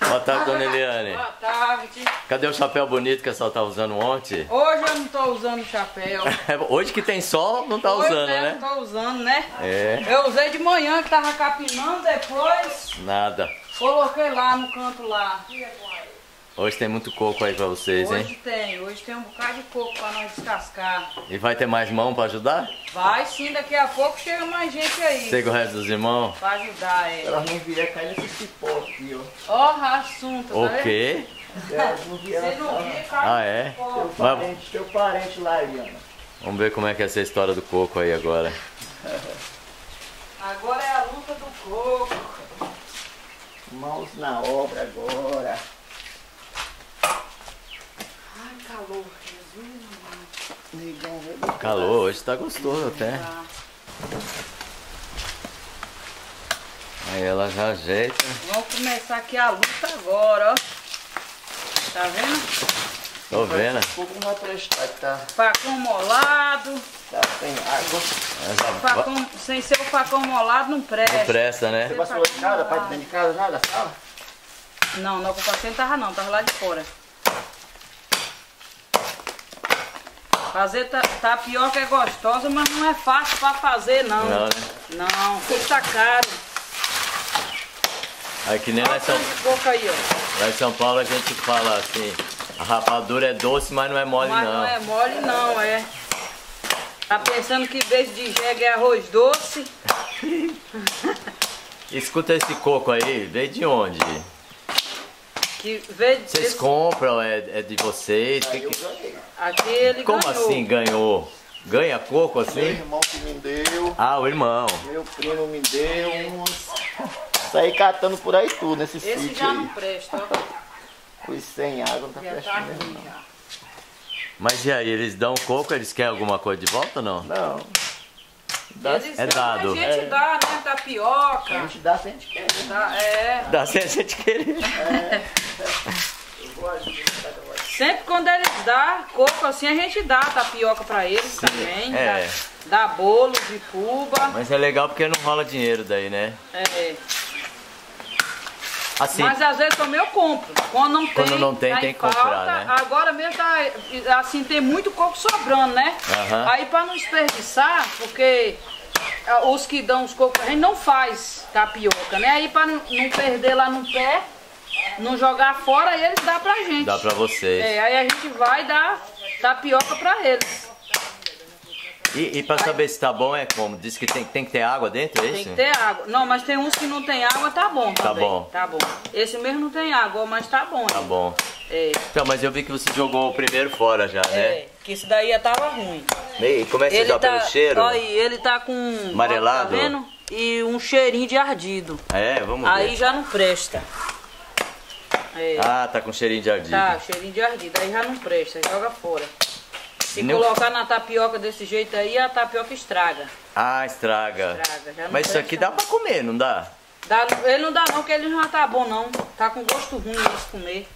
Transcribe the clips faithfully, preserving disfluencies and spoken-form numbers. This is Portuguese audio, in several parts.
Boa tarde, dona Eliane. Boa tarde. Cadê o chapéu bonito que a senhora estava usando ontem? Hoje eu não estou usando chapéu. Hoje que tem sol, não está usando, né? Hoje não estou usando, né? É. Eu usei de manhã, que estava capinando, depois... Nada. Coloquei lá no canto lá. Hoje tem muito coco aí para vocês, hein? Hoje tem. Hoje tem um bocado de coco para nós descascar. E vai ter mais mão para ajudar? Vai sim, daqui a pouco chega mais gente aí. Chega o resto dos irmãos? Pra ajudar, é. Elas não vieram cair nesse cipó aqui, ó. Ó, oh, assunto, o tá O quê? Elas não vieram cair. Ah, é? Teu parente, teu parente lá, Eliana. Vamos ver como é que é essa história do coco aí agora. Agora é a luta do coco. Mãos na obra agora. Ai, calor, Jesus. Calor, hoje tá gostoso até. Aí ela já ajeita. Vamos começar aqui a luta agora, ó. Tá vendo? Tô vendo. O fogo não vai prestar, tá? Facão molado. Tá sem água. Facão, sem ser o facão molado não presta. Não presta, né? Você passou de casa, parte de dentro de casa, nada, sala? Não, não, eu passei não tava não, tava lá de fora. Fazer tapioca é gostosa, mas não é fácil para fazer, não. Não, né? Não, custa caro. Aí que nem lá em São... Aí, ó. Lá em São Paulo a gente fala assim, a rapadura é doce, mas não é mole, mas não. Mas não é mole, não, é. Tá pensando que em vez de jegue é arroz doce? Escuta esse coco aí, veio de onde? Que veio vocês desse... compram, é, é de vocês? Aí que... eu ganhei. Aqui ele como ganhou. Assim ganhou? Ganha coco assim? Meu irmão que me deu. Ah, o irmão. Meu primo me deu. Saí catando por aí tudo nesse sítio. Esse já não aí. Presta, ó. Os sem água não tá prestando tá não. Mas e aí, eles dão coco, eles querem alguma coisa de volta ou não? Não. Dá, é dado. A gente é. Dá, né? Tapioca. A gente dá sem a gente querer. Dá, é. Dá sem a gente querer. É. Eu vou agir, eu sempre quando eles dão coco assim, a gente dá tapioca pra eles. Sim, também. É. Dá, dá bolo de cuba. Mas é legal porque não rola dinheiro daí, né? É. Assim, mas às vezes também eu compro. Quando não tem, quando não tem, tem que comprar, né? Agora mesmo tá, assim, tem muito coco sobrando, né? Uhum. Aí para não desperdiçar, porque os que dão os cocos, a gente não faz tapioca, né? Aí para não perder lá no pé, não jogar fora, eles dá pra gente. Dá pra vocês. É, aí a gente vai dar tapioca pra eles. E, e pra saber se tá bom é como? Diz que tem, tem que ter água dentro, é isso? Tem que ter água. Não, mas tem uns que não tem água, tá bom. Tá também. Bom. Tá bom. Esse mesmo não tem água, mas tá bom. Tá hein? Bom. É. Então, mas eu vi que você jogou o primeiro fora já, né? É, que isso daí já tava ruim. E como é que você dá pelo cheiro? Ó, e ele tá com... amarelado? Tá vendo? E um cheirinho de ardido. É, vamos ver. Aí já não presta. É. Ah, tá com cheirinho de ardido. Tá, cheirinho de ardido. Aí já não presta, joga fora. Se não... colocar na tapioca desse jeito aí, a tapioca estraga. Ah, estraga. Estraga. Já não mas isso aqui dá pra comer, não dá? Dá? Ele não dá não, porque ele já tá bom não. Tá com gosto ruim de comer.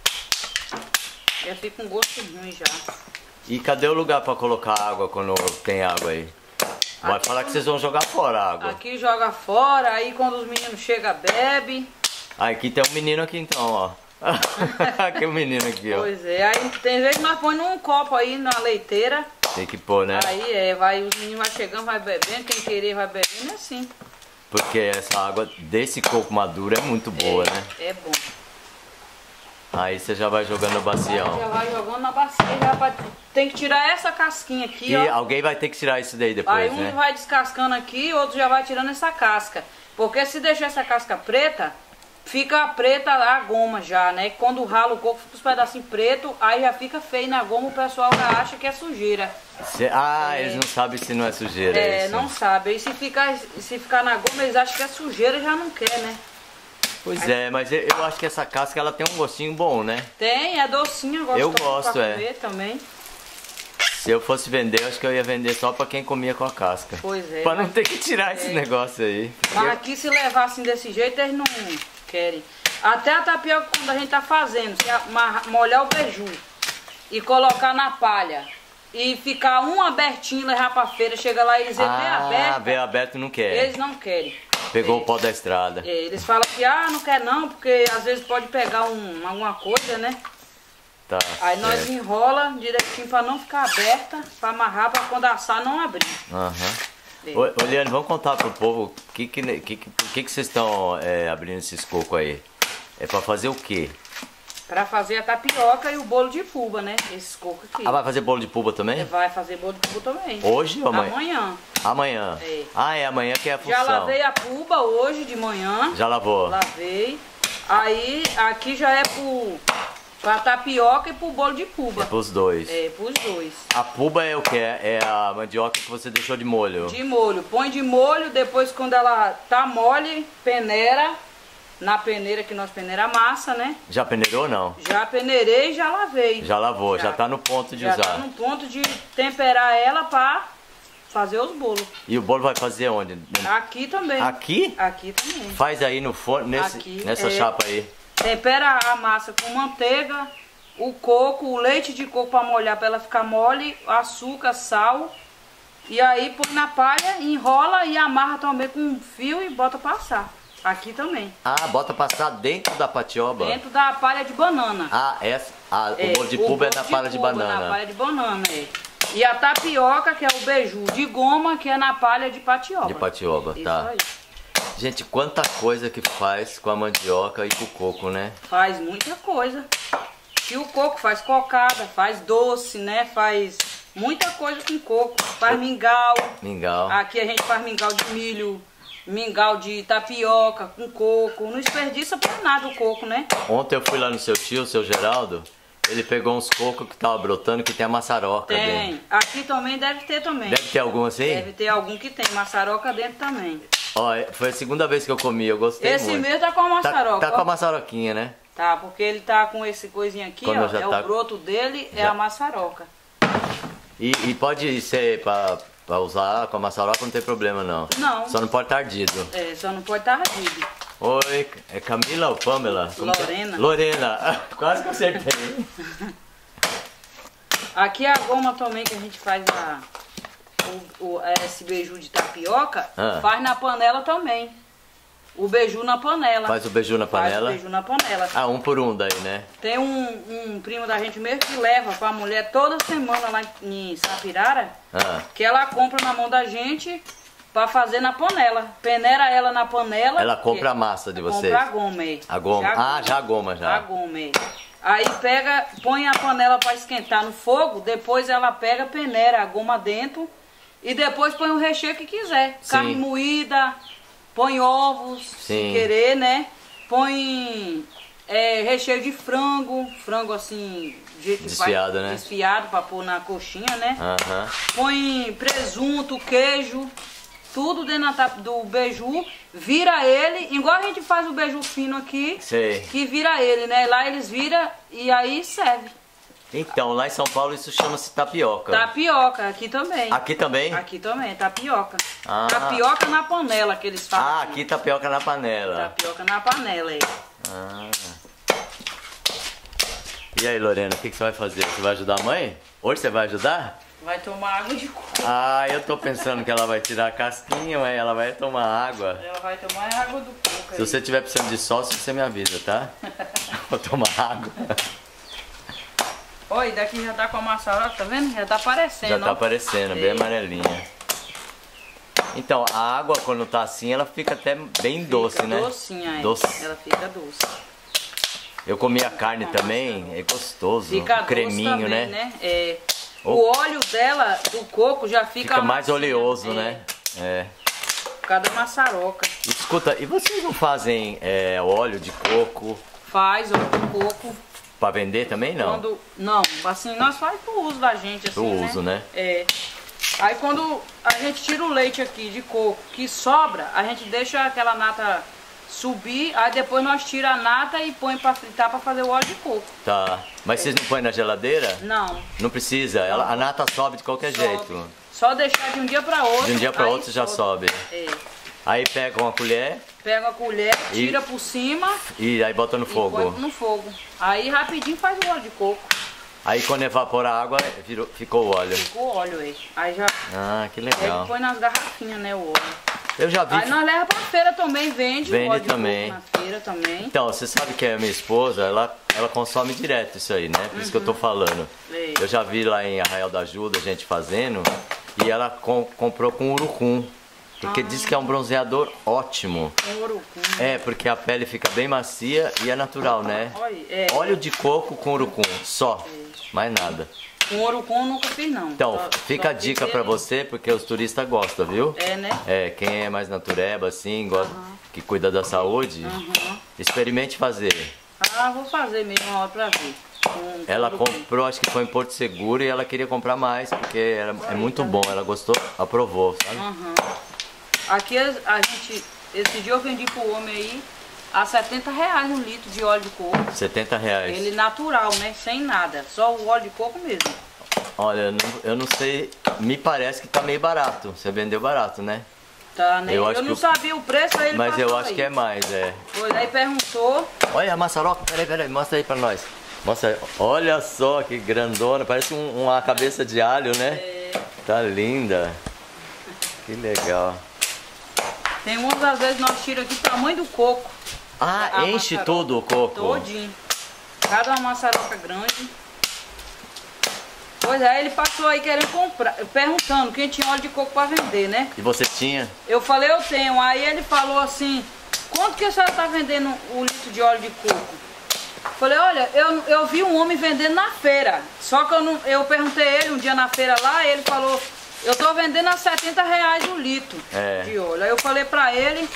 Já fica com gosto ruim já. E cadê o lugar pra colocar água quando tem água aí? Vai aqui falar que vocês vão jogar fora a água. Aqui joga fora, aí quando os meninos chegam, bebe. Ah, aqui tem um menino aqui então, ó. Que menino aqui, ó. Pois é, aí tem vezes que nós põe num copo aí na leiteira. Tem que pôr, né? Aí é, vai, os meninos vai chegando, vai bebendo, quem querer vai bebendo assim. Porque essa água desse coco maduro é muito boa, é, né? É bom. Aí você já vai jogando no bacião. Aí já vai jogando na bacia, já vai... tem que tirar essa casquinha aqui, e ó. E alguém vai ter que tirar isso daí depois, aí um né? Vai descascando aqui, outro já vai tirando essa casca. Porque se deixar essa casca preta, fica preta a goma já, né? Quando rala o coco, fica os pedacinhos pretos, aí já fica feio na goma, o pessoal já acha que é sujeira. Se, ah, é, eles não sabem se não é sujeira. É, isso. Não sabem. E se ficar, se ficar na goma, eles acham que é sujeira, já não quer, né? Pois aí, é, mas eu, eu acho que essa casca, ela tem um gostinho bom, né? Tem, é docinha, gosto eu gosto pra é. comer também. Se eu fosse vender, eu acho que eu ia vender só pra quem comia com a casca. Pois é. Pra não ter que tirar é. esse negócio aí. Mas eu... aqui se levar assim desse jeito, eles não querem. Até a tapioca, quando a gente tá fazendo, se amarrar, molhar o beiju e colocar na palha e ficar um abertinho, levar pra feira, chega lá e eles dizem, ah, bem aberto. bem aberto não quer. Eles não querem. Pegou eles, o pau da estrada. É, eles falam que, ah, não quer não, porque às vezes pode pegar um, alguma coisa, né? Tá, aí certo. Nós enrola direitinho pra não ficar aberta, pra amarrar, pra quando assar não abrir. Uhum. Ô, Eliana, vamos contar pro povo o que que, que, que, que vocês estão é, abrindo esses cocos aí? É pra fazer o quê? Pra fazer a tapioca e o bolo de puba, né? Esses cocos aqui. Ah, vai fazer bolo de puba também? Vai fazer bolo de puba também. Hoje ou amanhã? Amanhã. Amanhã? É. Ah, é amanhã que é a função. Já lavei a puba hoje de manhã. Já lavou? Lavei. Aí aqui já é pro... pra tapioca e pro bolo de puba. É pros dois. É, pros dois. A puba é o que? É a mandioca que você deixou de molho? De molho. Põe de molho, depois quando ela tá mole, peneira. Na peneira que nós peneira a massa, né? Já peneirou ou não? Já peneirei e já lavei. Já lavou, já, já tá no ponto de já usar. Já tá no ponto de temperar ela pra fazer os bolos. E o bolo vai fazer onde? Aqui também. Aqui? Aqui também. Faz aí no forno, nesse, aqui, nessa é... chapa aí. Tempera a massa com manteiga, o coco, o leite de coco para molhar, para ela ficar mole, açúcar, sal. E aí põe na palha, enrola e amarra também com um fio e bota passar. Aqui também. Ah, bota passar dentro da patioba? Dentro da palha de banana. Ah, essa, a, é, o bolo de puba é na palha de banana. Na palha de banana, é. E a tapioca, que é o beiju de goma, que é na palha de patioba. De patioba, é, tá. Isso aí. Gente, quanta coisa que faz com a mandioca e com o coco, né? Faz muita coisa. E o coco faz cocada, faz doce, né? Faz muita coisa com coco. Faz mingau. Mingau. Aqui a gente faz mingau de milho, mingau de tapioca com coco. Não desperdiça pra nada o coco, né? Ontem eu fui lá no seu tio, o seu Geraldo. Ele pegou uns cocos que tava brotando, que tem a massaroca tem. dentro. Tem. Aqui também deve ter também. Deve ter algum assim? Deve ter algum que tem massaroca dentro também. Ó, foi a segunda vez que eu comi, eu gostei esse muito. Esse mesmo tá com a massaroca. Tá, tá com a massaroquinha, né? Tá, porque ele tá com esse coisinho aqui, quando ó. É tá... o broto dele, já. É a massaroca. E, e pode ser pra, pra usar com a massaroca, não tem problema não? Não. Só não pode estar ardido. É, só não pode estar ardido. Oi, é Camila ou Pamela? Como Lorena. Tá? Lorena, quase que acertei. Aqui é a goma também que a gente faz a... O, o, esse beiju de tapioca ah. faz na panela também. O beiju na panela. Faz o beiju na panela? Faz o beiju na panela. Ah, um por um daí, né? Tem um, um primo da gente mesmo que leva pra mulher toda semana lá em Sapirara, ah. que ela compra na mão da gente pra fazer na panela. Peneira ela na panela. Ela compra a massa de vocês? Compra a goma aí. A goma? Já ah, já a goma já. A goma aí. Aí pega, põe a panela pra esquentar no fogo, depois ela pega, peneira a goma dentro. E depois põe o recheio que quiser. Sim. Carne moída, põe ovos, Sim. se querer, né? Põe é, recheio de frango, frango assim, do jeito desfiado, que faz, né? Desfiado pra pôr na coxinha, né? Uh-huh. Põe presunto, queijo, tudo dentro da, do beiju. Vira ele, igual a gente faz o beiju fino aqui, Sei. que vira ele, né? Lá eles viram e aí serve. Então, lá em São Paulo isso chama-se tapioca. Tapioca, aqui também. Aqui também? Aqui também, tapioca. Ah. Tapioca na panela que eles falam. Ah, aqui tapioca na panela. Tapioca na panela, aí. Ah. E aí, Lorena, o que, que você vai fazer? Você vai ajudar a mãe? Hoje você vai ajudar? Vai tomar água de coco. Ah, eu tô pensando que ela vai tirar a casquinha, mas ela vai tomar água. Ela vai tomar água do coco. Se aí. você tiver precisando de sócio, você me avisa, tá? Vou tomar água. Olha, daqui já tá com a massaroca, tá vendo? Já tá aparecendo. Já tá ó. aparecendo, bem amarelinha. Então, a água quando tá assim, ela fica até bem fica doce, né? Docinha, é. Doce. Ela fica doce. Eu comi a carne também, massaroca. é gostoso. Fica um creminho, doce também, né? né? É. O óleo dela, do coco, já fica... Fica mais oleoso, é. né? É. Cada massaroca. Escuta, e vocês não fazem é, óleo de coco? Faz óleo de coco. Pra vender também não? Quando, não, assim, nós faz pro uso da gente, assim, né? Pro uso, né? É. Aí quando a gente tira o leite aqui de coco que sobra, a gente deixa aquela nata subir, aí depois nós tira a nata e põe pra fritar pra fazer o óleo de coco. Tá. Mas é. Vocês não põem na geladeira? Não. Não precisa? Ela, a nata sobe de qualquer sobe. jeito. Só deixar de um dia pra outro. De um dia pra outro já sobe. É. Aí pega uma colher. Pega a colher, tira e... por cima. E aí bota no fogo. Põe no fogo. Aí rapidinho faz o óleo de coco. Aí quando evapora a água, virou, ficou o óleo. Ficou o óleo esse. Aí já... Ah, que legal. Aí põe nas garrafinhas, né, o óleo. Eu já vi. Aí nós leva pra feira também, vende. Vende também. Na feira também. Então, você sabe que a minha esposa, ela, ela consome direto isso aí, né? Por uhum. isso que eu tô falando. É. Eu já vi lá em Arraial da Ajuda, a gente fazendo. E ela com, comprou com urucum. Porque ah. diz que é um bronzeador ótimo. Um urucum. É, porque a pele fica bem macia e é natural, né? Olha, é. Óleo de coco com urucum, só. É. Mais nada. Com urucum eu nunca fiz, não. Então, só, fica só a dica dizer, pra você, porque os turistas gostam, viu? É, né? É, quem é mais natureba, assim, gosta, uhum. que cuida da saúde, uhum. experimente fazer. Ah, vou fazer mesmo uma hora pra ver. Com, ela com comprou, acho que foi em Porto Seguro, e ela queria comprar mais, porque era, é muito bom. Ela gostou, aprovou, sabe? Uhum. Aqui a gente, esse dia eu vendi pro homem aí, a setenta reais um litro de óleo de coco. setenta reais. Ele natural, né? Sem nada. Só o óleo de coco mesmo. Olha, eu não, eu não sei, me parece que tá meio barato. Você vendeu barato, né? Tá, né? Eu, eu acho não que... sabia o preço, aí ele Mas eu acho aí. que é mais, é. Pois, aí perguntou. Olha a massaroca, peraí, peraí, mostra aí pra nós. Mostra aí. Olha só que grandona, parece um, uma cabeça de alho, né? É. Tá linda. Que legal. Tem umas, às vezes, nós tiramos aqui o tamanho do coco. Ah, enche todo o coco? Todinho. Cada uma massaroca grande. Pois é, ele passou aí querendo comprar, perguntando quem tinha óleo de coco para vender, né? E você tinha? Eu falei, eu tenho. Aí ele falou assim, quanto que a senhora tá vendendo o litro de óleo de coco? Falei, olha, eu, eu vi um homem vendendo na feira. Só que eu, não, eu perguntei ele um dia na feira lá, e ele falou, eu tô vendendo a setenta reais o litro é. de óleo. Aí eu falei pra ele...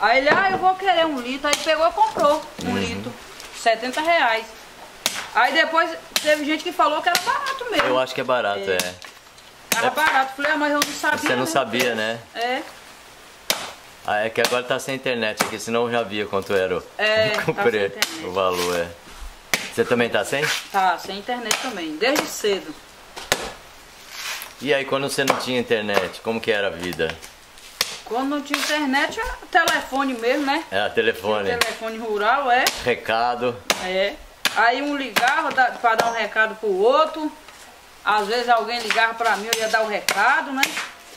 Aí ele, ah, eu vou querer um litro. Aí pegou e comprou um uhum. litro, setenta reais. Aí depois teve gente que falou que era barato mesmo. Eu acho que é barato, é. é. Era é. barato. Falei, ah, mas eu não sabia. Você não mesmo. sabia, né? É. Ah, é que agora tá sem internet aqui, senão eu já via quanto era o, é, comprei, tá sem o valor. É. Você também tá sem? Tá, sem internet também, desde cedo. E aí, quando você não tinha internet, como que era a vida? Quando não tinha internet, era telefone mesmo, né? É, telefone. Tinha telefone rural, é. Recado. É. Aí um ligava pra dar um recado pro outro. Às vezes alguém ligava pra mim, eu ia dar o recado, né?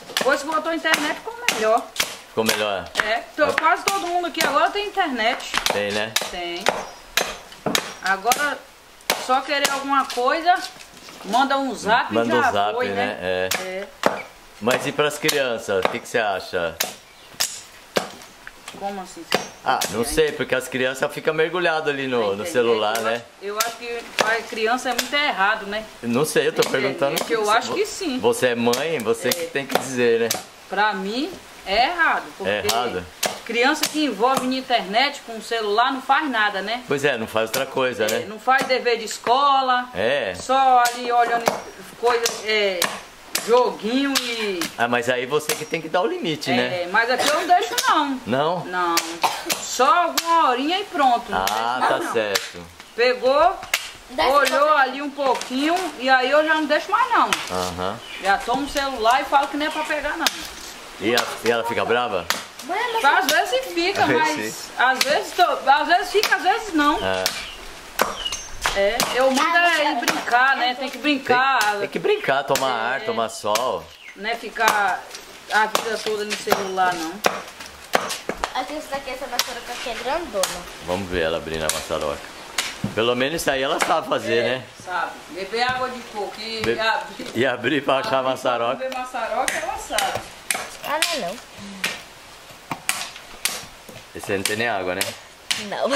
Depois que botou a internet, ficou melhor. Ficou melhor? É. Tô, é. Quase todo mundo aqui agora tem internet. Tem, né? Tem. Agora, só querer alguma coisa, manda um zap manda e já um zap, foi, né? né? É. é. Mas e para as crianças, o que, que você acha? Como assim? Ah, não sei, porque as crianças ficam mergulhadas ali no, no celular, eu né? Acho, eu acho que para criança é muito errado, né? Não sei, eu tô perguntando. Que eu acho que sim. Você é mãe, você é. que tem que dizer, né? Para mim é errado, porque é errado. Criança que envolve na internet com o celular não faz nada, né? Pois é, não faz outra coisa, é, né? Não faz dever de escola, é. só ali olhando coisas... É, joguinho e... Ah, mas aí você que tem que dar o limite, é, né? É, mas aqui eu não deixo não. Não? Não. Só alguma horinha e pronto. Ah, não tá não. certo. Pegou, Deve olhou fazer. ali um pouquinho e aí eu já não deixo mais não. Aham. Uh-huh. Já tomo o celular e falo que nem é pra pegar não. E, a, e ela fica brava? Às vezes fica, mas... Às vezes, tô, às vezes fica, às vezes não. É. É, eu mando ele brincar, né? Tem que brincar. Tem, tem que brincar, tomar é, ar, tomar sol. Não é ficar a vida toda no celular, não. Acho que essa daqui, essa massaroca aqui é grandona. Vamos ver ela abrindo a massaroca. Pelo menos isso aí ela sabe fazer, é, né? Sabe. Beber água de coco e Be abrir. E abrir pra achar a massaroca. Beber massaroca, ela sabe. Ah, não, não. Esse aí não tem nem água, né? Não.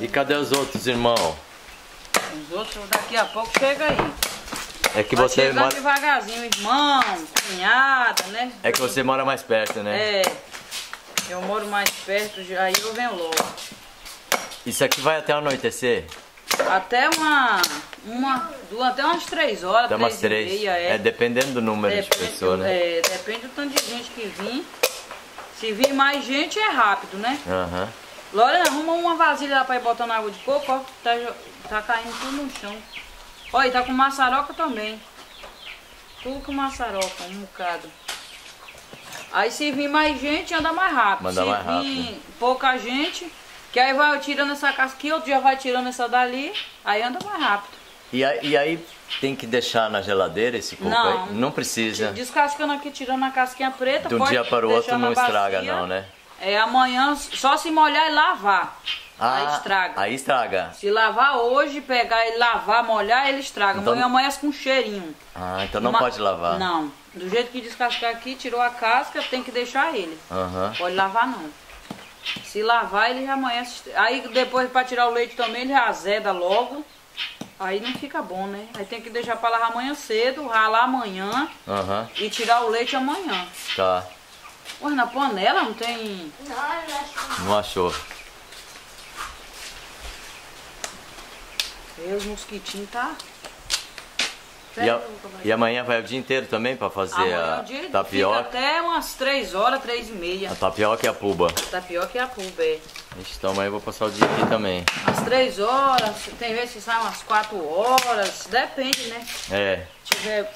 E cadê os outros, irmão? Os outros daqui a pouco chega aí. É que vai você mora devagarzinho, irmão, cunhada, né? É que você mora mais perto, né? É. Eu moro mais perto, aí eu venho logo. Isso aqui vai até anoitecer? Até uma, uma, duas, até umas três horas, até umas três. três. E meia, é. É dependendo do número depende, de pessoas, né? É, depende do tanto de gente que vir. Se vir mais gente é rápido, né? Aham. Uhum. Lorena, arruma uma vasilha lá pra ir botando água de coco, ó. Tá, tá caindo tudo no chão. Olha, tá com massaroca também. Tudo com massaroca, um bocado. Aí se vir mais gente, anda mais rápido. Manda se mais vir rápido. Pouca gente, que aí vai tirando essa casquinha, outro já vai tirando essa dali, aí anda mais rápido. E aí, e aí tem que deixar na geladeira esse coco não, aí? Não precisa. Descascando aqui, tirando a casquinha preta. De um dia para o outro não bacia, estraga não, né? É, amanhã só se molhar e lavar. Ah, aí estraga. Aí estraga. Se lavar hoje, pegar e lavar, molhar, ele estraga. Então... Amanhã amanhece com um cheirinho. Ah, então não Uma... pode lavar. Não. Do jeito que descascar aqui, tirou a casca, tem que deixar ele. Uhum. Pode lavar não. Se lavar, ele já amanhece. Aí depois para tirar o leite também, ele já azeda logo. Aí não fica bom, né? Aí tem que deixar para lavar amanhã cedo, ralar amanhã uhum. e tirar o leite amanhã. Tá. Ué, na panela não tem... Não, eu acho... Não achou. E os mosquitinhos tá... E, a, e amanhã vai o dia inteiro também para fazer a dia, tapioca? Até umas três horas, três e meia. A tapioca e a puba? A tapioca e a puba, é. Ixi, então amanhã eu vou passar o dia aqui também. Às três horas, tem vezes que sai umas quatro horas, depende, né? É. Se tiver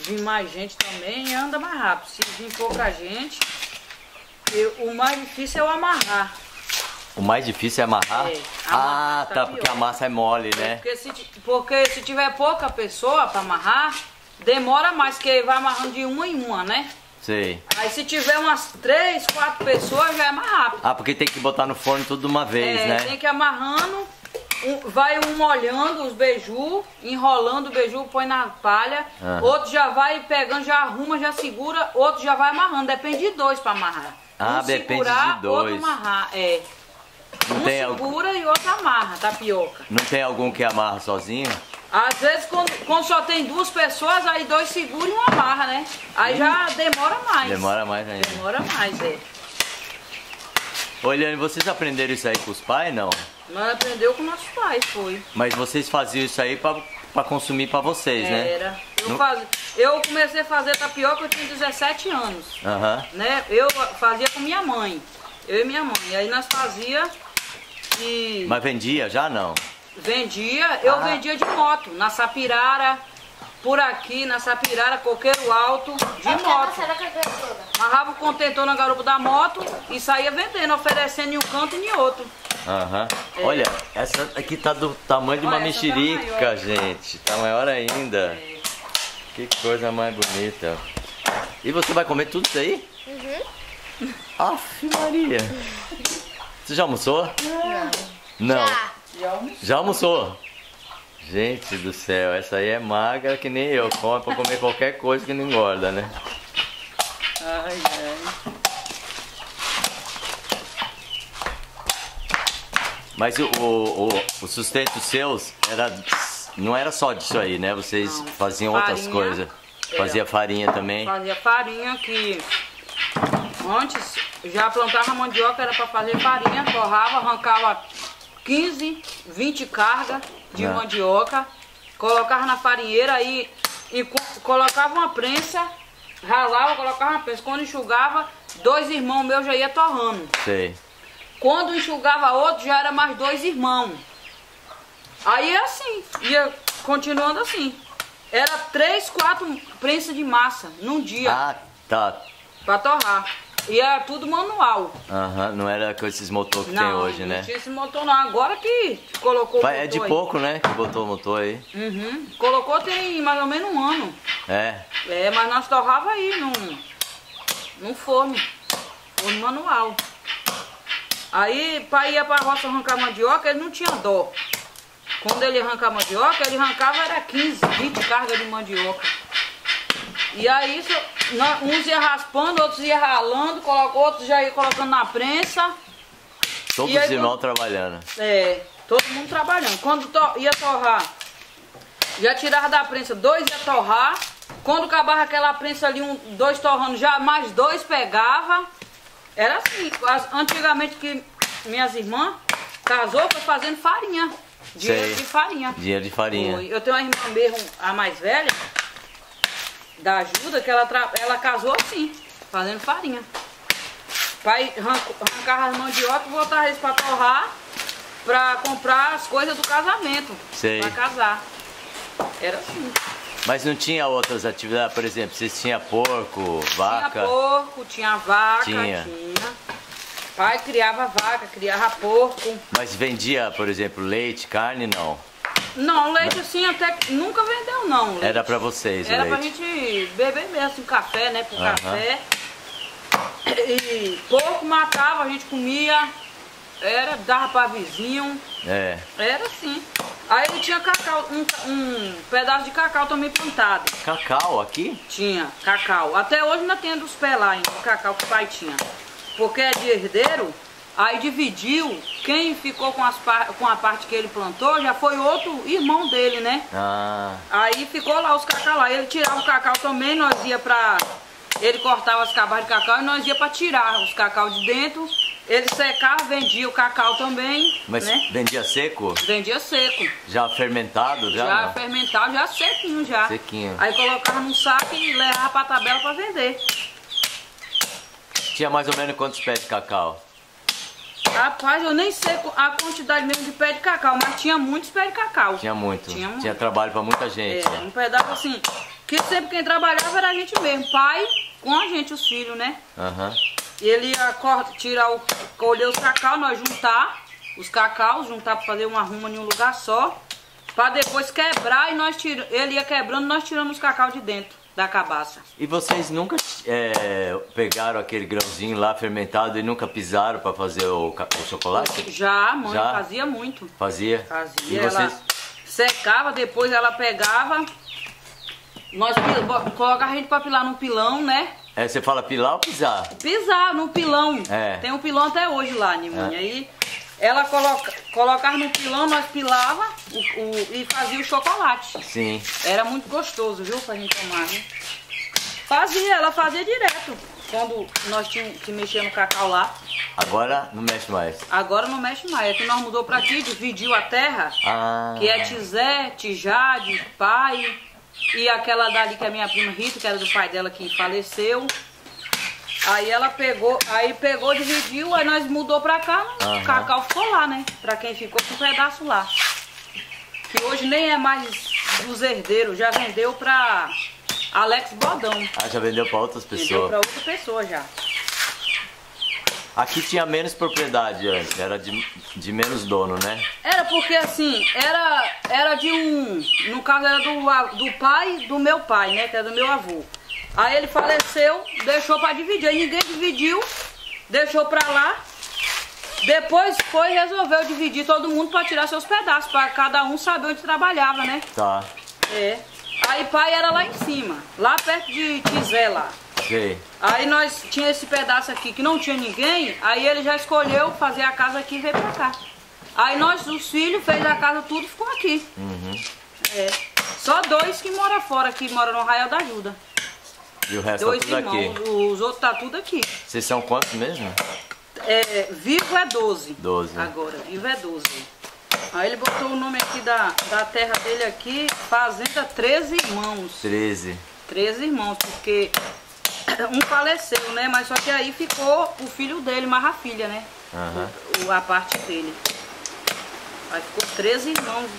vir mais gente também, anda mais rápido. Se vir pouca gente, eu, o mais difícil é o amarrar. O mais difícil é amarrar? É, amarrar ah, tá, porque a massa é mole, né? Porque se, porque se tiver pouca pessoa pra amarrar, demora mais, porque vai amarrando de uma em uma, né? Sim. Aí se tiver umas três, quatro pessoas, já é mais rápido. Ah, porque tem que botar no forno tudo de uma vez, é, né? Tem que ir amarrando, um, vai um molhando os beiju, enrolando o beiju, põe na palha, ah. outro já vai pegando, já arruma, já segura, outro já vai amarrando, depende de dois pra amarrar. Ah, um depende segurar, de dois. Outro amarrar, é. Não um tem segura algum... e outra amarra, tapioca. Não tem algum que amarra sozinho? Às vezes, quando, quando só tem duas pessoas, aí dois seguram e um amarra, né? Aí hum. já demora mais. Demora mais ainda. Demora mais, é. Ô, Eliane, vocês aprenderam isso aí com os pais, não? Nós aprendemos com nossos pais, foi. Mas vocês faziam isso aí pra, pra consumir pra vocês, Era. né? Era. Eu, não... faz... eu comecei a fazer tapioca, eu tinha dezessete anos. Aham. Uh-huh. Né? Eu fazia com minha mãe. Eu e minha mãe. E aí nós fazia... E... Mas vendia já não? Vendia, eu ah. vendia de moto, na Sapirara, por aqui, na Sapirara, Coqueiro Alto, de é moto. Amarrava o contentor na garupa da moto e saía vendendo, oferecendo em um canto e em outro. Aham. É. Olha, essa aqui tá do tamanho de uma Olha, mexerica, tá gente. Tá maior ainda. É. Que coisa mais bonita. E você vai comer tudo isso aí? Uhum. Aff, Maria. Você já almoçou? Não. Não. Já. Já almoçou. já almoçou? Gente do céu, essa aí é magra que nem eu. Come pra comer qualquer coisa que não engorda, né? Ai, ai. Mas o, o, o, o sustento seus era, não era só disso aí, né? Vocês não, faziam farinha, outras coisas. Fazia farinha também. Fazia farinha que... Antes, já plantava mandioca, era para fazer farinha, torrava, arrancava quinze, vinte cargas de Não. mandioca, colocava na farinheira e, e colocava uma prensa, ralava, colocava uma prensa. Quando enxugava, dois irmãos meus já iam torrando. Sei. Quando enxugava outro, já era mais dois irmãos. Aí é assim, ia continuando assim. Era três, quatro prensas de massa num dia. Ah, tá. Pra torrar. E era tudo manual. Aham, uhum, não era com esses motores que não, tem hoje, né? Não tinha esse motor não, agora que colocou Vai, o motor É de aí. pouco, né, que botou o motor aí. Uhum, colocou tem mais ou menos um ano. É? É, mas nós torrava aí num, num forno, forno manual. Aí, pra ir pra roça arrancar mandioca, ele não tinha dó. Quando ele arrancava mandioca, ele arrancava era quinze, vinte cargas de mandioca. E aí, uns iam raspando, outros iam ralando, outros já iam colocando na prensa. Todos os irmãos trabalhando. É, todo mundo trabalhando. Quando to, ia torrar, Já tirava da prensa, dois ia torrar. Quando acabava aquela prensa ali, um, dois torrando, já mais dois pegava. Era assim. As, antigamente que minhas irmãs casou, foi fazendo farinha. Dinheiro de farinha. Dinheiro de farinha. Eu tenho uma irmã mesmo, a mais velha, da ajuda, que ela, ela casou assim, fazendo farinha. Pai arrancava as mandioca e voltava eles pra torrar, pra comprar as coisas do casamento. Sei. Pra casar. Era assim. Mas não tinha outras atividades, por exemplo, vocês tinham porco, vaca? Tinha porco, tinha vaca, tinha. tinha. Pai criava vaca, criava porco. Mas vendia, por exemplo, leite, carne, não? Não, leite assim até que nunca vendeu, não. Leite. Era pra vocês, Era o leite. Pra gente beber mesmo, café, né? Pro uh-huh. café. E porco matava, a gente comia. Era, dava pra vizinho. É. Era assim. Aí ele tinha cacau, um, um pedaço de cacau também plantado. Cacau aqui? Tinha, cacau. Até hoje ainda tem dos pés lá, hein, o cacau que o pai tinha. Porque é de herdeiro, aí dividiu. Quem ficou com, as par com a parte que ele plantou já foi outro irmão dele, né? Ah. Aí ficou lá os cacau lá. Ele tirava o cacau também, nós ia pra... Ele cortava as cabas de cacau e nós ia pra tirar os cacau de dentro. Ele secava, vendia o cacau também. Mas né? vendia seco? Vendia seco. Já fermentado? Já, já fermentado, já sequinho já. Sequinho. Aí colocava num saco e levava pra tabela pra vender. Tinha mais ou menos quantos pés de cacau? Rapaz, eu nem sei a quantidade mesmo de pé de cacau, mas tinha muitos pés de cacau. Tinha muito. Tinha, muito. Tinha trabalho pra muita gente. É, né? Um pedaço assim, que sempre quem trabalhava era a gente mesmo. Pai com a gente, os filhos, né? Aham. Uhum. Ele ia corta, tirar o, colher os cacau, nós juntar os cacau, juntar pra fazer uma ruma em um lugar só. Pra depois quebrar e nós tira, ele ia quebrando, nós tiramos os cacau de dentro da cabaça. E vocês nunca é, pegaram aquele grãozinho lá fermentado e nunca pisaram para fazer o, o chocolate? Já, mãe Já? fazia muito. Fazia? Fazia. E ela vocês? Secava, depois ela pegava. Nós colocava a gente para pilar num pilão, né? É, você fala pilar ou pisar? Pisar, num pilão. É. Tem um pilão até hoje lá, Nimunha. É. Aí ela coloca, colocava no pilão, nós pilava o, o, e fazia o chocolate. Sim. Era muito gostoso, viu, pra gente tomar, né? Fazia, ela fazia direto, quando nós tínhamos que mexer no cacau lá. Agora não mexe mais? Agora não mexe mais. É que nós mudou pra aqui, dividiu a terra, ah. que é Tizé, Tijade, pai, e aquela dali que é minha prima Rita, que era do pai dela que faleceu. Aí ela pegou, aí pegou, dividiu, aí nós mudou pra cá, uhum. o cacau ficou lá, né? Pra quem ficou, com um pedaço lá. Que hoje nem é mais dos herdeiros, já vendeu pra Alex Bodão. Ah, já vendeu pra outras pessoas? Vendeu pra outra pessoa já. Aqui tinha menos propriedade antes, era de, de menos dono, né? Era porque assim, era, era de um, no caso era do, do pai do meu pai, né? Que era do meu avô. Aí ele faleceu, deixou para dividir, aí ninguém dividiu, deixou para lá. Depois foi e resolveu dividir todo mundo para tirar seus pedaços, para cada um saber onde trabalhava, né? Tá. É. Aí pai era lá em cima, lá perto de Tizé lá. Sei. Aí nós tinha esse pedaço aqui que não tinha ninguém, aí ele já escolheu fazer a casa aqui e veio para cá. Aí nós, os filhos, fez a casa tudo e ficou aqui. Uhum. É. Só dois que moram fora, que moram no Arraial da Ajuda. E o resto Dois tá tudo irmãos, aqui. Os outros tá tudo aqui. Vocês são quantos mesmo? É, vivo é doze. doze. Agora, vivo é doze. Aí ele botou o nome aqui da, da terra dele aqui, Fazenda treze Irmãos. treze. treze Irmãos, porque um faleceu, né? Mas só que aí ficou o filho dele, mas a filha, né? Uhum. O, a parte dele. Aí ficou treze Irmãos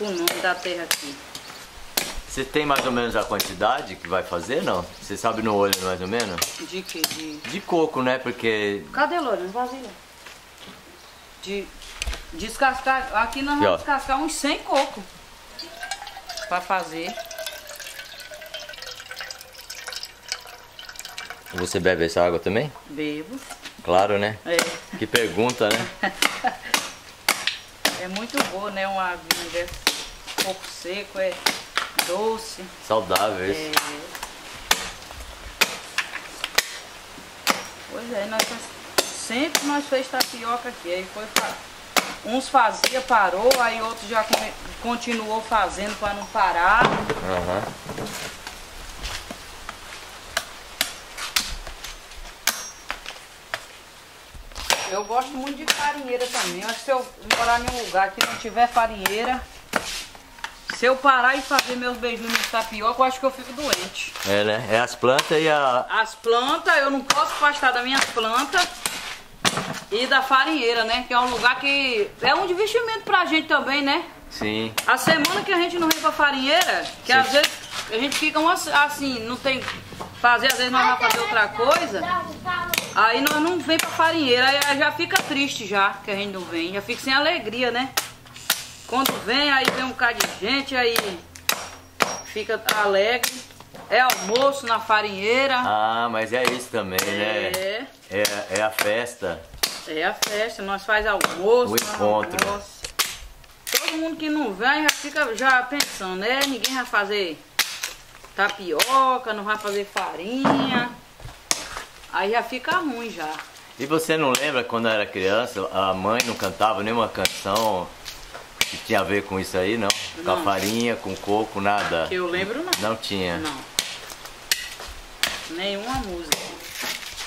o nome da terra aqui. Você tem mais ou menos a quantidade que vai fazer, não? Você sabe no olho, mais ou menos? De que? De, de coco, né? Porque... Cadê, Loura? Vazia. De descascar... Aqui nós vamos descascar uns cem coco pra fazer. Você bebe essa água também? Bebo. Claro, né? É. Que pergunta, né? É muito boa, né? Uma água um pouco seco, é... doce. Saudável isso. É. Pois é, nós sempre nós fez tapioca aqui, aí foi Uns fazia, parou, aí outros já come... continuou fazendo para não parar. Uhum. Eu gosto muito de farinheira também. Eu acho que se eu morar em um lugar que não tiver farinheira, se eu parar e fazer meus beijinhos de tapioca, eu acho que eu fico doente. É, né? É as plantas e a... As plantas, eu não posso afastar das minhas plantas e da farinheira, né? Que é um lugar que é um investimento pra gente também, né? Sim. A semana que a gente não vem pra farinheira, que sim, às vezes a gente fica uma, assim, não tem... Fazer, às vezes nós vamos fazer outra coisa, aí nós não vem pra farinheira, aí já fica triste já, que a gente não vem, já fica sem alegria, né? Quando vem, aí vem um bocado de gente, aí fica alegre. É almoço na farinheira. Ah, mas é isso também, é, né? É, é a festa. É a festa, nós faz almoço. O encontro. Almoço. Todo mundo que não vem já fica já pensando, né? Ninguém vai fazer tapioca, não vai fazer farinha. Aí já fica ruim já. E você não lembra quando era criança, a mãe não cantava nenhuma canção que tinha a ver com isso aí, não? Não. Com a farinha, com coco, nada? Eu lembro não. Não tinha? Não. Nenhuma música.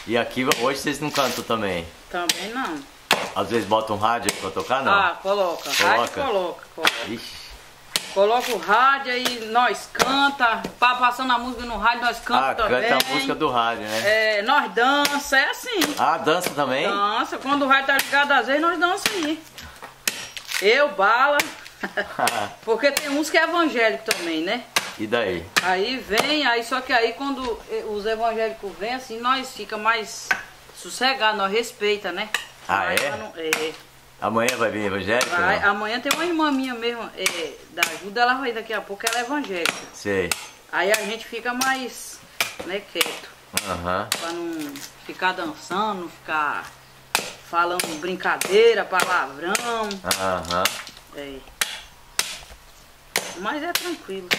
E aqui hoje vocês não cantam também? Também não. Às vezes botam um rádio pra tocar, não? Ah, coloca. Coloca? Rádio coloca. Coloca. Ixi. Coloca o rádio aí, nós canta, passando a música no rádio, nós canta ah, também. Ah, canta a música do rádio, né? É, nós dança, é assim. Ah, dança também? Dança, quando o rádio tá ligado às vezes, nós dança aí. Eu, bala, porque tem uns que é evangélico também, né? E daí? Aí vem, aí só que aí quando os evangélicos vêm, assim, nós fica mais sossegado, nós respeita, né? Ah, mas é? Não, é. Amanhã vai vir evangélica? Vai, amanhã tem uma irmã minha mesmo, é, da ajuda, ela vai daqui a pouco, ela é evangélica. Sei. Aí a gente fica mais, né, quieto. Aham. Uhum. Pra não ficar dançando, não ficar falando brincadeira, palavrão. Aham. Uhum. É. Mas é tranquilo.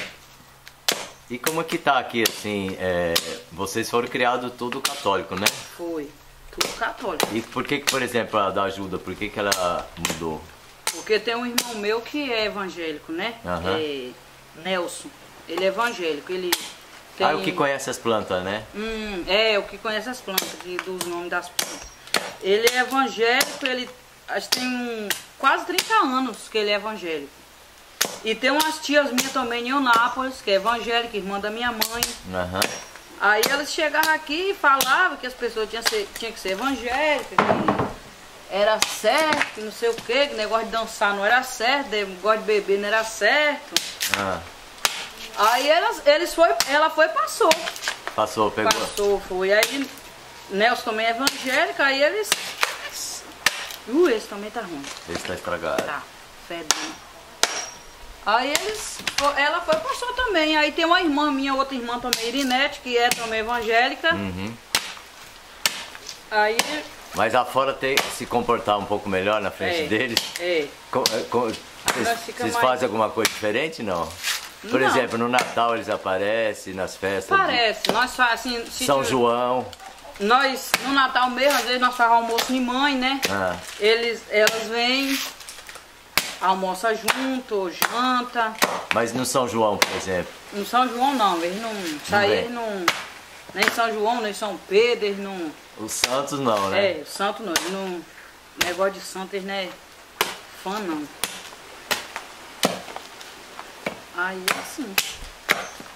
E como é que tá aqui, assim, é, vocês foram criados tudo católico, né? Foi. Católico. E por que, por exemplo, a da ajuda, por que, que ela mudou? Porque tem um irmão meu que é evangélico, né? Uhum. É Nelson. Ele é evangélico. Ele tem... Ah, o que conhece as plantas, né? Hum, é, o que conhece as plantas, que, dos nomes das plantas. Ele é evangélico, ele acho que tem quase trinta anos que ele é evangélico. E tem umas tias minhas também em Nápoles, que é evangélica, irmã da minha mãe. Aham. Uhum. Aí elas chegavam aqui e falavam que as pessoas tinham, ser, tinham que ser evangélicas, que era certo, que não sei o que, que negócio de dançar não era certo, negócio de beber não era certo. Ah. Aí elas, eles foi, ela foi e passou. Passou, pegou. Passou, foi. Aí Nelson também é evangélica, aí eles... Uh, esse também tá ruim. Esse tá estragado. Tá, fedendo. Aí eles, ela foi pastor também, aí tem uma irmã minha, outra irmã também, Irinete, que é também evangélica. Uhum. Aí... Mas afora tem que se comportar um pouco melhor na frente é, deles? É. Com, com, vocês vocês mais... fazem alguma coisa diferente, não? Por não. exemplo, no Natal eles aparecem, nas festas... Aparece, de... nós faz assim... São de... João... Nós, no Natal mesmo, às vezes nós fazemos almoço de mãe, né? Ah. Eles, elas vêm... Almoça junto, janta. Mas no São João, por exemplo? No São João não, eles não... Saem não... Nem São João, nem São Pedro, eles não... Os santos não, né? É, os santos não, eles não... Negócio de santo, eles não é fã não. Aí assim...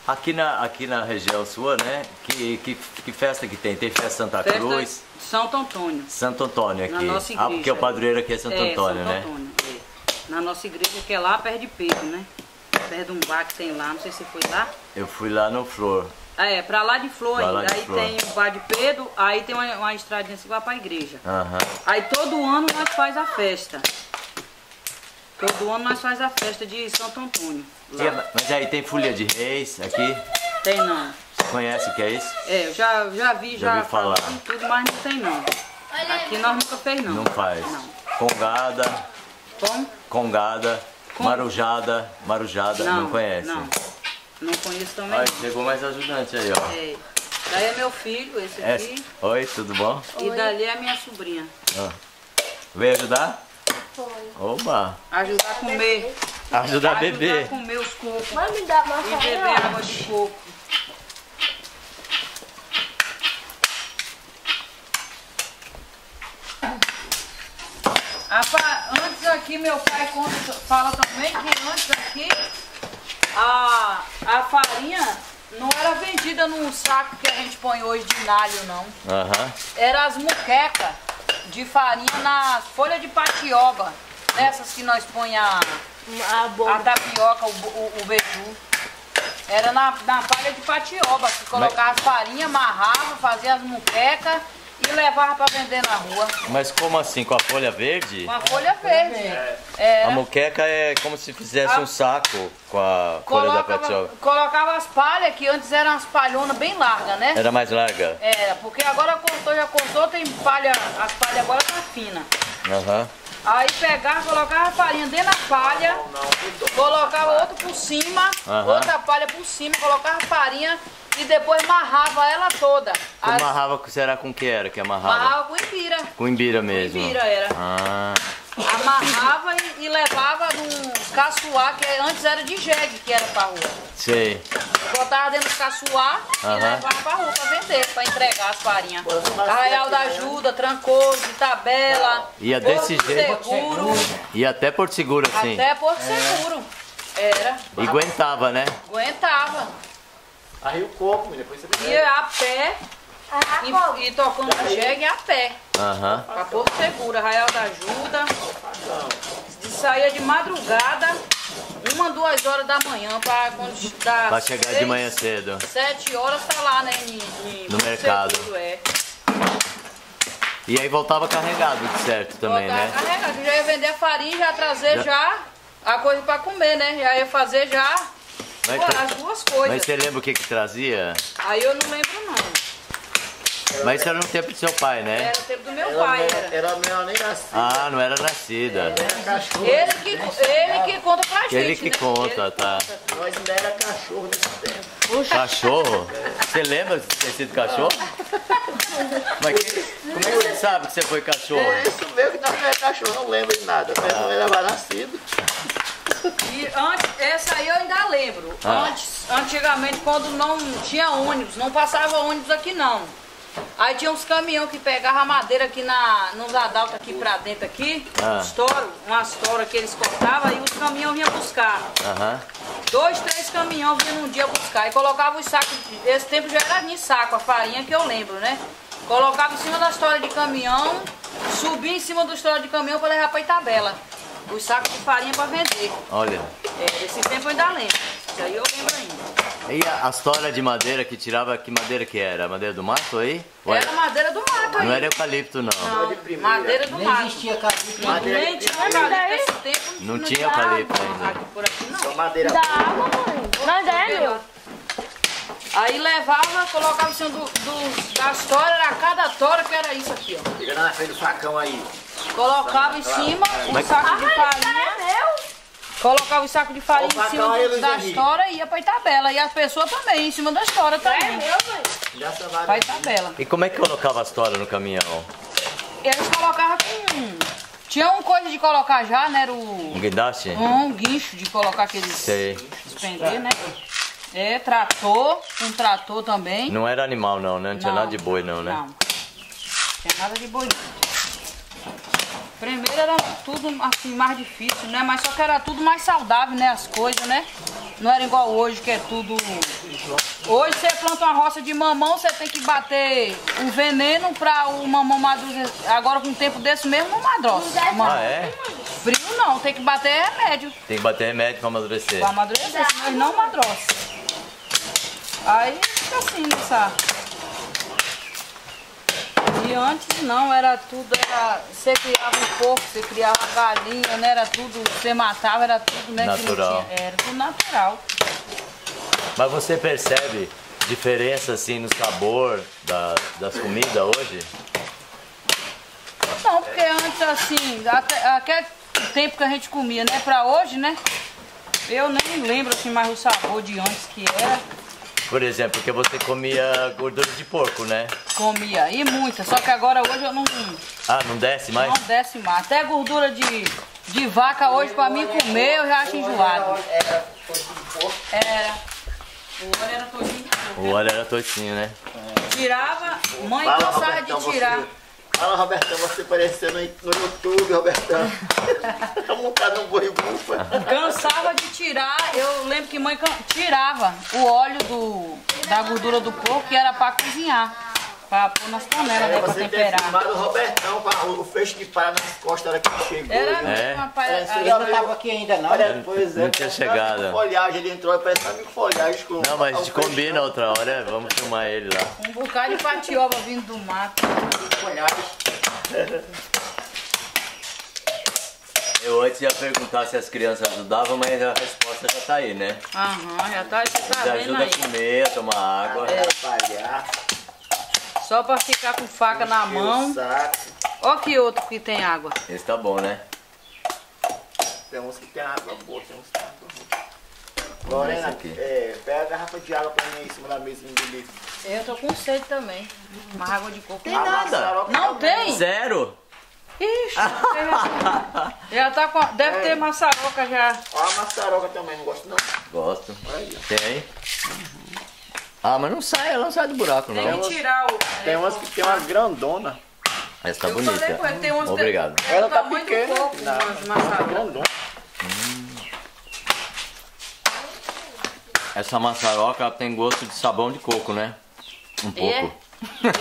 Aqui na, aqui na região sua, né? Que, que, que festa que tem? Tem festa Santa festa Cruz? Santo Antônio. Santo Antônio aqui. Na nossa igreja. Ah, porque o padroeiro aqui é Santo é, Antônio, Santo né? Antônio. Na nossa igreja, que é lá perto de Pedro, né? Perto de um bar que tem lá, não sei se você foi lá. Eu fui lá no Flor. É, pra lá de Flor ainda. Aí Flor. Tem o bar de Pedro, aí tem uma, uma estradinha assim lá pra igreja. Uhum. Aí todo ano nós faz a festa. Todo ano nós faz a festa de Santo Antônio. Lá. Mas aí tem folia de reis aqui? Tem não. Você conhece o que é isso? É, eu já, já vi, já, já falar tudo, mas não tem não. Aqui nós nunca fez não. Não faz. Não. Congada. Como? Congada, Como? marujada, marujada, não, não conhece? Não, não conheço também. Ai, chegou mais ajudante aí, ó. É. Daí é meu filho, esse é. aqui. Oi, tudo bom? E Oi. dali é minha sobrinha. Ah. Vem ajudar? Foi. Oba! Ajudar a comer. Ajudar a beber. Ajudar a comer os cocos. Vai me dar massa e beber aí, água de coco. Antes aqui, meu pai conta, fala também que antes aqui a, a farinha não era vendida num saco que a gente põe hoje de nalho, não. Uhum. Era as muquecas de farinha nas folhas de patioba. Essas que nós põe a, a, a tapioca, o, o, o beiju. Era na, na palha de patioba que colocava as farinhas, amarrava, fazia as muquecas e levava para vender na rua. Mas como assim? Com a folha verde? Com a folha verde. É. É. A muqueca é como se fizesse a... um saco com a colocava, folha da patioba. Colocava as palhas, que antes eram as palhonas bem largas, né? Era mais larga? Era, porque agora cortou, já cortou, tem palha, as palhas agora tá fina. Uhum. Aí pegava, colocava a farinha dentro da palha, não, não, não. colocava outra por cima, uhum. outra palha por cima, colocava a farinha. E depois amarrava ela toda. As... Amarrava, será com que era que amarrava? Amarrava com imbira. Com imbira mesmo? Com imbira era. Ah. Amarrava e, e levava num caçoar, que antes era de jegue que era pra rua. Sei. Botava dentro do caçoar uh -huh. e levava pra rua pra vender, pra entregar as farinhas. Arraial da Ajuda, Trancoso, Itabela, ia desse jeito. Seguro. E até Porto Seguro assim? Até Porto é. Seguro. Era. E aguentava, né? Aguentava. Aí o corpo, depois você pega. E a pé, ah, e, e tocando a jegue a pé. Aham. Pra Porto Seguro, Arraial da Ajuda. Saía de madrugada, uma, duas horas da manhã, pra, das pra chegar seis, de manhã cedo. Sete horas tá lá, né? Em, em no mercado. Seguro, é. E aí voltava carregado, de certo, também, voltava né? carregado. Já ia vender a farinha, já ia trazer já. já a coisa pra comer, né? Já ia fazer já... Mas, Pô, as duas coisas. Mas você lembra o que que trazia? Aí eu não lembro não. Mas isso era no tempo do seu pai, né? Era no tempo do meu era pai. Era, era, era melhor nem nascida. Ah, não era nascida. Era cachorro. Ele que, ele que conta pra gente, Ele que né? conta, ele tá. Conta. Nós ainda era cachorro nesse tempo. Puxa. Cachorro? Você lembra de ter sido cachorro? Mas que, como é que você sabe que você foi cachorro? É isso mesmo, que nós não era cachorro, não lembro de nada. Mas não era nascido. E antes, essa aí eu ainda lembro. Ah. Antes, antigamente, quando não tinha ônibus, não passava ônibus aqui não. Aí tinha uns caminhões que pegavam madeira aqui na, nos adaltos aqui pra dentro aqui, ah. estouro, uma estoura que eles cortavam e os caminhões vinham buscar. Aham. Dois, três caminhões vinham um dia buscar e colocavam os sacos, esse tempo já era de saco, a farinha que eu lembro, né? Colocava em cima da estoura de caminhão, subia em cima da estoura de caminhão pra levar pra Itabela. Os sacos de farinha para vender. Olha. É, esse tempo eu ainda lembro. Isso aí eu lembro ainda. E a, a história de madeira que tirava, que madeira que era? Madeira do mato aí? Ou era, era madeira do mato aí. Não era eucalipto, não. Não, não madeira do nem mato. Existia eucalipto. Madeira nem existia eucalipto. Nesse tempo não, não tinha eucalipto ainda. Aqui, por aqui não. Só madeira da água, mãe. Mas é, meu. Aí levava, colocava em cima do, do, da tora, era cada tora que era isso aqui, ó. Chegando na frente do sacão aí. Colocava em cima o saco de farinha. Colocava o saco de farinha em cima da história e ia pra Itabela. E as pessoas também, em cima da história também. Pra Itabela. E como é que colocava a história no caminhão? Eles colocavam com... Tinha uma coisa de colocar já, né? Era o... Um guindaste? Um guincho de colocar aqueles... Sei. Suspender, né? É, trator. Um trator também. Não era animal não, né? Não tinha nada de boi não, né? Não. Não tinha nada de boi não. Primeiro era tudo assim mais difícil, né? Mas só que era tudo mais saudável, né? As coisas, né? Não era igual hoje, que é tudo... Hoje você planta uma roça de mamão, você tem que bater o veneno pra o mamão madurecer. Agora com o tempo desse mesmo, não madroça. Ah, é? Frio não, tem que bater remédio. Tem que bater remédio pra amadurecer. Pra amadurecer, mas não madroça. Aí fica assim, nessa... E antes não, era tudo, era, você criava um porco, você criava galinha, né? Era tudo, você matava, era tudo, né? Natural. Tinha, era tudo natural. Mas você percebe diferença assim no sabor da, das comidas hoje? Não, porque antes assim, até, até tempo que a gente comia, né? Pra hoje, né? Eu nem lembro assim mais o sabor de antes que era. Por exemplo, porque você comia gordura de porco, né? Comia, e muita, só que agora hoje eu não... Ah, não desce mais? Não desce mais, até gordura de de vaca hoje pra mim comer, eu já acho enjoado. Era todinho de porco? Era. O olho era todinho de porco. O olho era todinho, né? Tirava, mãe gostava de tirar. Fala, Robertão, você parecendo no YouTube, Robertão. Tá montado um borribufa. Cansava de tirar, eu lembro que mãe tirava o óleo do, da gordura do porco que era pra cozinhar. Pra pôr nas panelas, né, pra temperar. Você filmado o Robertão, o feixe que para nas costas, era que chegou. Era mesmo, rapaz. Ele não tava aqui ainda, não. Pois é. Não tinha chegado. Folhagem, ele entrou, parece amigo folhagem. Não, mas a gente combina outra hora, vamos filmar ele lá. Um bocado de patioba vindo do mato. Folhagem. Eu antes ia perguntar se as crianças ajudavam, mas a resposta já tá aí, né? Aham, já tá, já tá vendo aí. Ajuda a comer, a tomar água. Trabalhar. Só pra ficar com faca na mão. Ó que outro que tem água. Esse tá bom, né? Tem uns que tem água boa, tem uns que tem água boa. Lorena, aqui. É, pega a garrafa de água pra mim aí em cima da mesa. Eu tô com sede também. Uma água de coco. Tem nada. Não tem? Zero. Ixi, já tá com... Deve é. ter massaroca já. Ó a massaroca também, não gosto não. Gosto. Aí. Tem. Ah, mas não sai, ela não sai do buraco, não. Tem que tirar o... Tem umas que tem uma grandona. Essa tá eu bonita. Falei, tem umas Obrigado. De... Ela tá pequena. Ela tá grandona. Hum. Essa massaroca tem gosto de sabão de coco, né? Um pouco. É. É.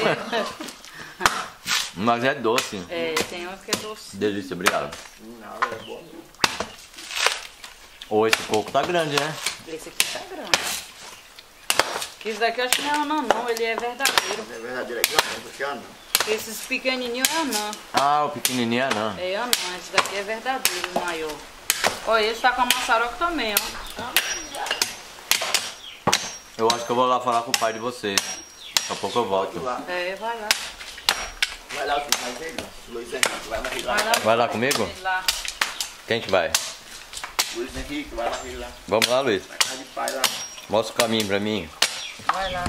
Mas é doce. É, tem umas que é doce. Delícia, obrigado. Não, é bom. Oh, esse coco tá grande, né? Esse aqui tá grande. Esse daqui eu acho que não é anã não, ele é verdadeiro. É verdadeiro aqui, ó, é anã. Esses pequenininhos é anã. Ah, o pequenininho é anã. É anã, esse daqui é verdadeiro, o maior. Olha, esse tá com a massaroca também, ó. Eu acho que eu vou lá falar com o pai de vocês. Daqui a pouco eu volto. Lá. É, vai lá. Vai lá, mais ele, Luiz Henrique, vai mais lá. Vai lá, vai lá comigo? Lá. Quem que vai? Luiz Henrique, vai lá, vai lá. Vamos lá, Luiz. Vai lá de pai lá. Mostra o caminho pra mim. Vai lá.